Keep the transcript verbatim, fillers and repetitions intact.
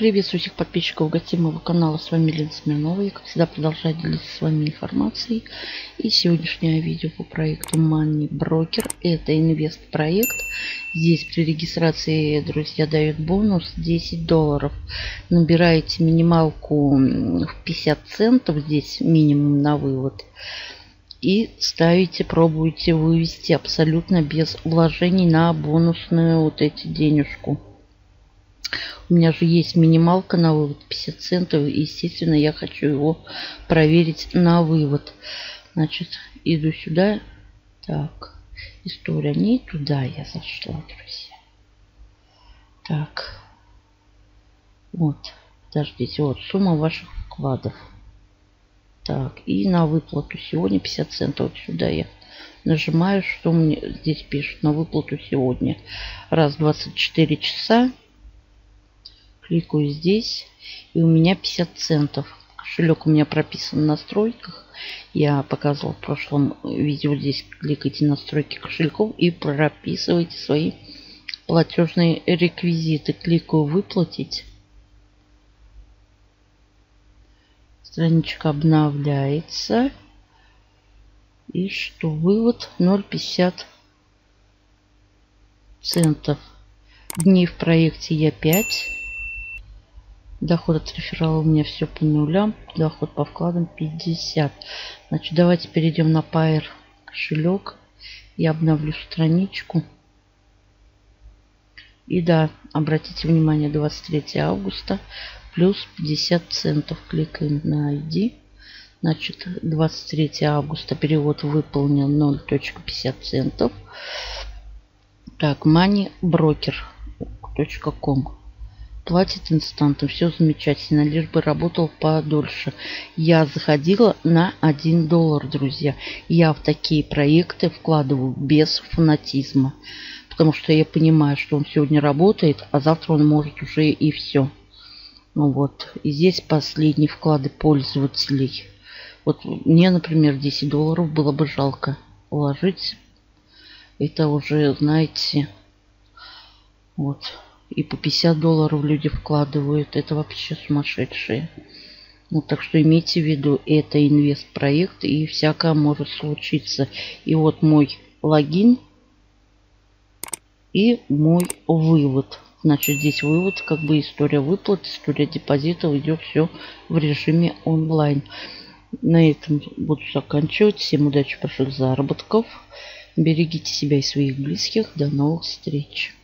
Приветствую всех подписчиков гостей моего канала. С вами Елена Смирнова. Я, как всегда, продолжаю делиться с вами информацией. И сегодняшнее видео по проекту Money Broker. Это инвест-проект. Здесь при регистрации, друзья, дают бонус десять долларов. Набираете минималку в пятьдесят центов. Здесь минимум на вывод. И ставите, пробуйте вывести абсолютно без вложений на бонусную вот эти денежку. У меня же есть минималка на вывод пятьдесят центов. И, естественно, я хочу его проверить на вывод. Значит, иду сюда. Так, история не туда я зашла, друзья. Так. Вот. Подождите. Вот сумма ваших вкладов. Так, и на выплату сегодня пятьдесят центов. Вот сюда я нажимаю, что мне здесь пишут. На выплату сегодня. Раз в двадцать четыре часа. Кликаю здесь, и у меня пятьдесят центов. Кошелек у меня прописан в настройках. Я показывала в прошлом видео. Здесь кликайте настройки кошельков и прописывайте свои платежные реквизиты. Кликаю выплатить. Страничка обновляется. И что? Вывод ноль целых пятьдесят центов. Дней в проекте я пять. Доход от реферала у меня все по нулям. Доход по вкладам пятьдесят. Значит, давайте перейдем на Pair кошелек. Я обновлю страничку. И да, обратите внимание, двадцать третье августа. Плюс пятьдесят центов. Кликаем на ай ди. Значит, двадцать третье августа. Перевод выполнен ноль целых пятьдесят центов. Так, money broker точка ком. Платит инстантом. Все замечательно. Лишь бы работал подольше. Я заходила на один доллар, друзья. Я в такие проекты вкладываю без фанатизма. Потому что я понимаю, что он сегодня работает, а завтра он может уже и все. Ну вот. И здесь последние вклады пользователей. Вот мне, например, десять долларов было бы жалко вложить. Это уже, знаете, вот. И по пятьдесят долларов люди вкладывают. Это вообще сумасшедшие. Ну, так что имейте в виду, это инвест-проект. И всякое может случиться. И вот мой логин. И мой вывод. Значит, здесь вывод, как бы история выплат, история депозитов. Идет все в режиме онлайн. На этом буду заканчивать. Всем удачи, больших заработков. Берегите себя и своих близких. До новых встреч.